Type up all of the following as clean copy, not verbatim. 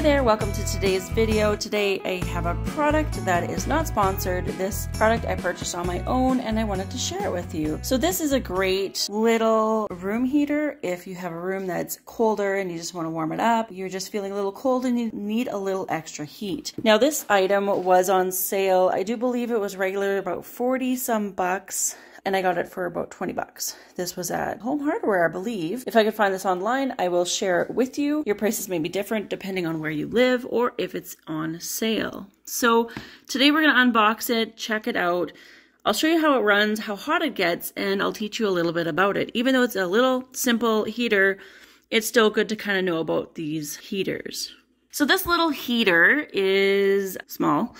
Hi there, welcome to today's video. Today I have a product that is not sponsored. This product I purchased on my own and I wanted to share it with you. So this is a great little room heater. If you have a room that's colder and you just want to warm it up, you're just feeling a little cold and you need a little extra heat. Now this item was on sale. I do believe it was regular about 40 some bucks. And I got it for about 20 bucks. This was at Home Hardware, I believe. If I could find this online, I will share it with you. Your prices may be different depending on where you live or if it's on sale. So today we're gonna unbox it, check it out. I'll show you how it runs, how hot it gets, and I'll teach you a little bit about it. Even though it's a little simple heater, it's still good to kind of know about these heaters. So this little heater is small.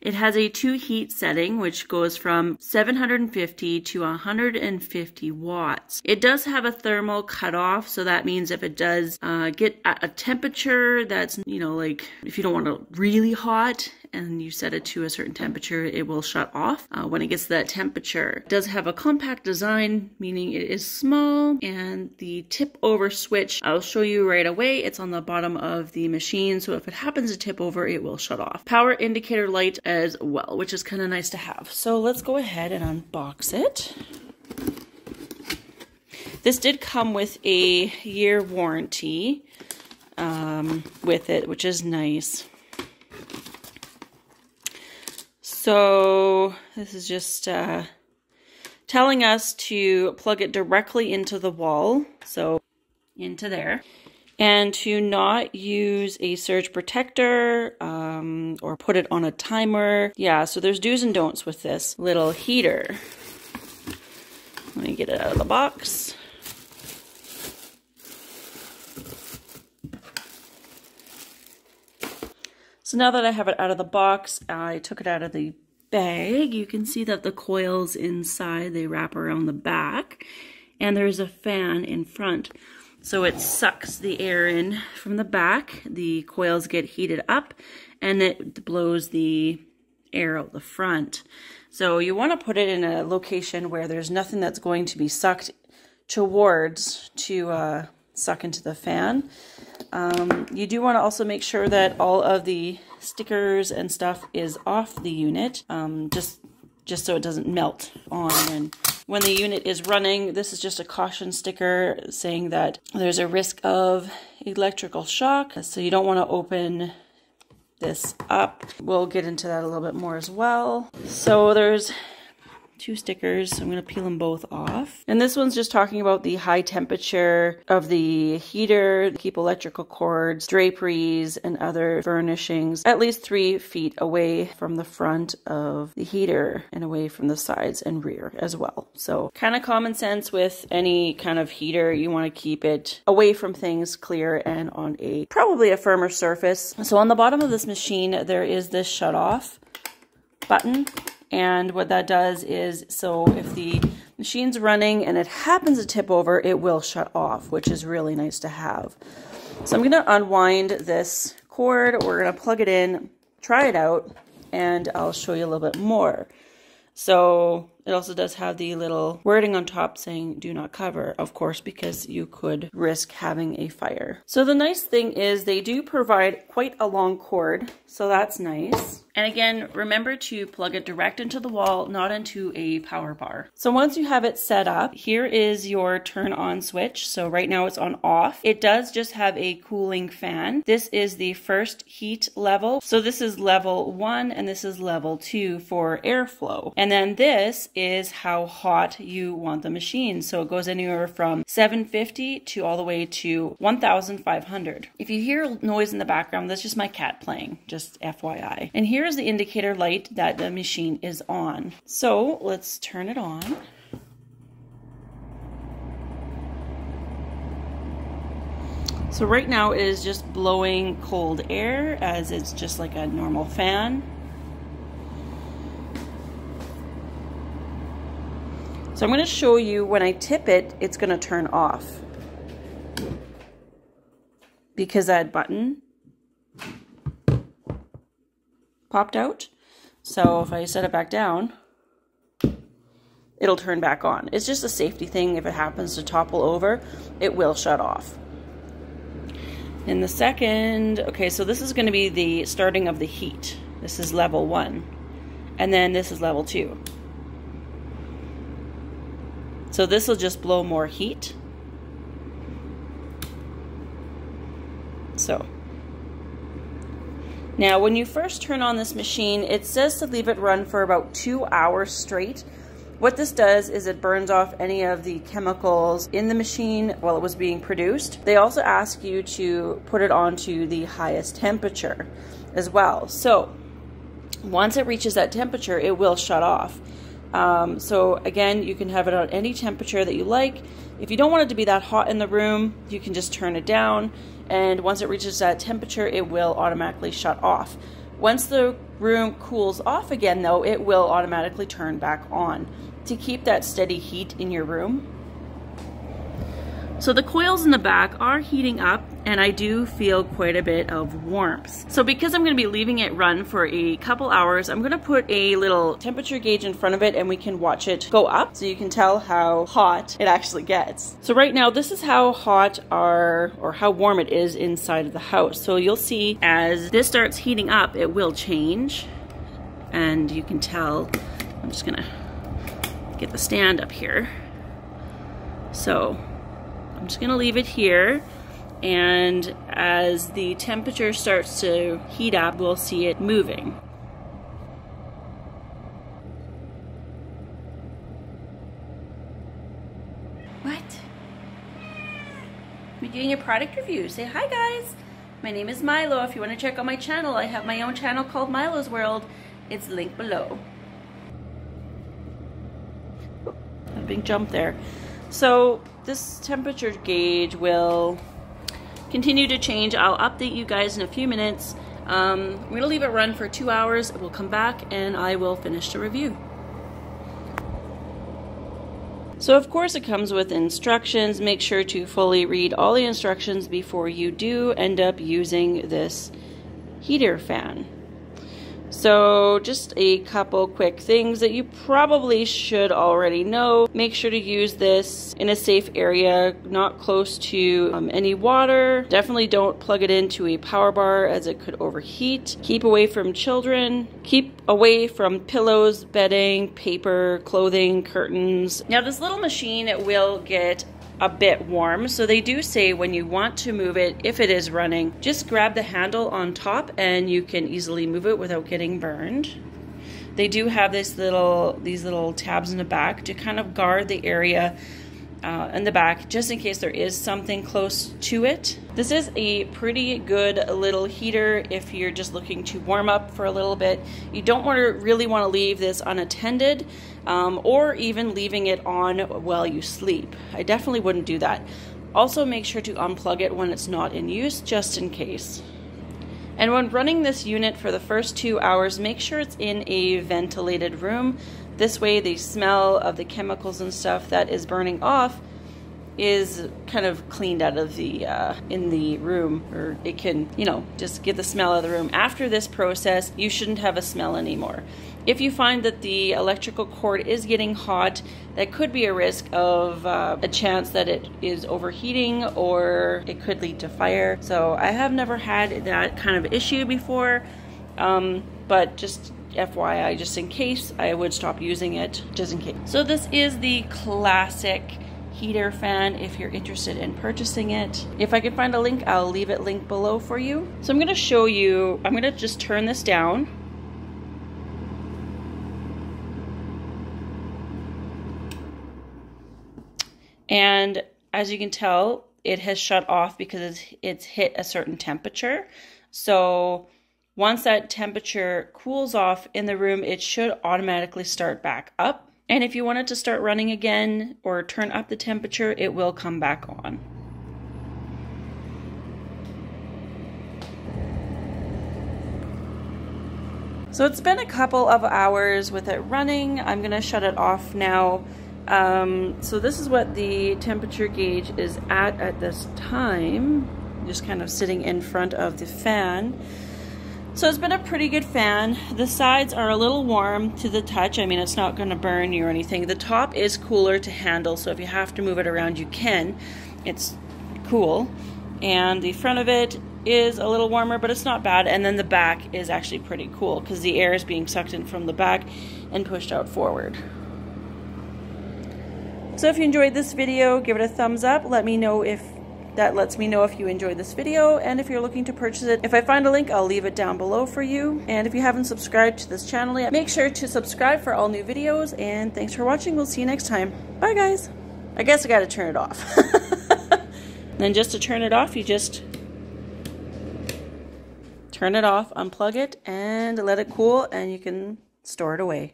It has a 2 heat setting, which goes from 750 to 150 watts. It does have a thermal cutoff, so that means if it does get at a temperature that's, you know, like if you don't want it really hot and you set it to a certain temperature, it will shut off when it gets to that temperature. It does have a compact design, meaning it is small, and the tip over switch, I'll show you right away, it's on the bottom of the machine, so if it happens to tip over, it will shut off. Power indicator light as well, which is kind of nice to have. So let's go ahead and unbox it. This did come with a year warranty with it, which is nice. So this is just telling us to plug it directly into the wall, so into there, and to not use a surge protector or put it on a timer. Yeah, so there's do's and don'ts with this little heater. Let me get it out of the box. So now that I have it out of the box, I took it out of the bag. You can see that the coils inside, they wrap around the back, and there's a fan in front. So it sucks the air in from the back, the coils get heated up, and it blows the air out the front. So you want to put it in a location where there's nothing that's going to be sucked towards to suck into the fan. You do want to also make sure that all of the stickers and stuff is off the unit, just so it doesn't melt on. And when the unit is running, this is just a caution sticker saying that there's a risk of electrical shock, so you don't want to open this up. We'll get into that a little bit more as well. So there's 2 stickers. I'm going to peel them both off. And this one's just talking about the high temperature of the heater. Keep electrical cords, draperies, and other furnishings at least 3 feet away from the front of the heater and away from the sides and rear as well. So kind of common sense with any kind of heater. You want to keep it away from things, clear and on a probably a firmer surface. So on the bottom of this machine, there is this shut off button. And what that does is, so if the machine's running and it happens to tip over, it will shut off, which is really nice to have. So I'm going to unwind this cord. We're going to plug it in, try it out, and I'll show you a little bit more. So it also does have the little wording on top saying do not cover, of course, because you could risk having a fire. So the nice thing is they do provide quite a long cord, so that's nice. And again, remember to plug it direct into the wall, not into a power bar. So once you have it set up, here is your turn on switch. So right now it's on off. It does just have a cooling fan. This is the first heat level. So this is level 1 and this is level 2 for airflow. And then this is how hot you want the machine. So it goes anywhere from 750 to all the way to 1,500. If you hear noise in the background, that's just my cat playing, just FYI. And here's the indicator light that the machine is on. So let's turn it on. So right now it is just blowing cold air as it's just like a normal fan. So I'm going to show you when I tip it, it's going to turn off because that button popped out. So if I set it back down, it'll turn back on. It's just a safety thing. If it happens to topple over, it will shut off. In the second, okay, so this is going to be the starting of the heat. This is level 1. And then this is level 2. So this will just blow more heat. So now when you first turn on this machine, it says to leave it run for about 2 hours straight. What this does is it burns off any of the chemicals in the machine while it was being produced. They also ask you to put it on to the highest temperature as well. So once it reaches that temperature, it will shut off. So again, you can have it on any temperature that you like. If you don't want it to be that hot in the room, you can just turn it down, and once it reaches that temperature, it will automatically shut off. Once the room cools off again though, it will automatically turn back on to keep that steady heat in your room. So the coils in the back are heating up, and I do feel quite a bit of warmth. So because I'm going to be leaving it run for a couple hours, I'm going to put a little temperature gauge in front of it, and we can watch it go up so you can tell how hot it actually gets. So right now, this is how hot how warm it is inside of the house. So you'll see as this starts heating up, it will change, and you can tell. I'm just going to get the stand up here. So I'm just going to leave it here, and as the temperature starts to heat up, we'll see it moving. What? We're doing a product review. Say hi, guys. My name is Milo. If you want to check out my channel, I have my own channel called Milo's World. It's linked below. A big jump there. So this temperature gauge will continue to change. I'll update you guys in a few minutes. I'm going to leave it run for 2 hours. We'll come back and I will finish the review. So of course it comes with instructions. Make sure to fully read all the instructions before you do end up using this heater fan. So just a couple quick things that you probably should already know. Make sure to use this in a safe area, not close to any water. Definitely don't plug it into a power bar as it could overheat. Keep away from children. Keep away from pillows, bedding, paper, clothing, curtains. Now this little machine will get a bit warm, so they do say when you want to move it, if it is running, just grab the handle on top and you can easily move it without getting burned. They do have these little tabs in the back to kind of guard the area in the back, just in case there is something close to it. This is a pretty good little heater if you're just looking to warm up for a little bit. You don't really want to leave this unattended, or even leaving it on while you sleep. I definitely wouldn't do that. Also make sure to unplug it when it's not in use, just in case. And when running this unit for the first 2 hours, make sure it's in a ventilated room. This way the smell of the chemicals and stuff that is burning off is kind of cleaned out of the in the room, or it can, you know, just get the smell out of the room. After this process, you shouldn't have a smell anymore. If you find that the electrical cord is getting hot, that could be a risk of a chance that it is overheating, or it could lead to fire. So I have never had that kind of issue before, but just FYI, just in case, I would stop using it, just in case. So this is the classic heater fan if you're interested in purchasing it. If I can find a link, I'll leave it linked below for you. So I'm going to show you, I'm going to just turn this down. And as you can tell, it has shut off because it's hit a certain temperature. So once that temperature cools off in the room, it should automatically start back up. And if you want it to start running again or turn up the temperature, it will come back on. So it's been a couple of hours with it running. I'm going to shut it off now. So this is what the temperature gauge is at this time. I'm just kind of sitting in front of the fan. So it's been a pretty good fan. The sides are a little warm to the touch. I mean, it's not going to burn you or anything. The top is cooler to handle, so if you have to move it around, you can. It's cool. and the front of it is a little warmer, but it's not bad. And then the back is actually pretty cool because the air is being sucked in from the back and pushed out forward. So if you enjoyed this video, give it a thumbs up. Let me know if that lets me know if you enjoyed this video and if you're looking to purchase it. If I find a link, I'll leave it down below for you. And if you haven't subscribed to this channel yet, make sure to subscribe for all new videos. And thanks for watching. We'll see you next time. Bye, guys. I guess I gotta turn it off. Then just to turn it off, you just turn it off, unplug it, and let it cool, and you can store it away.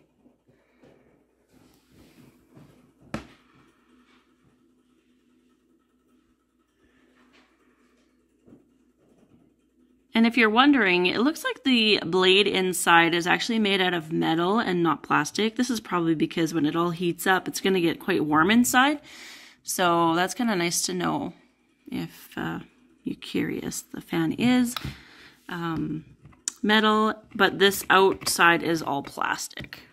And if you're wondering, it looks like the blade inside is actually made out of metal and not plastic. This is probably because when it all heats up, it's going to get quite warm inside. So that's kind of nice to know if you're curious. The fan is metal, but this outside is all plastic.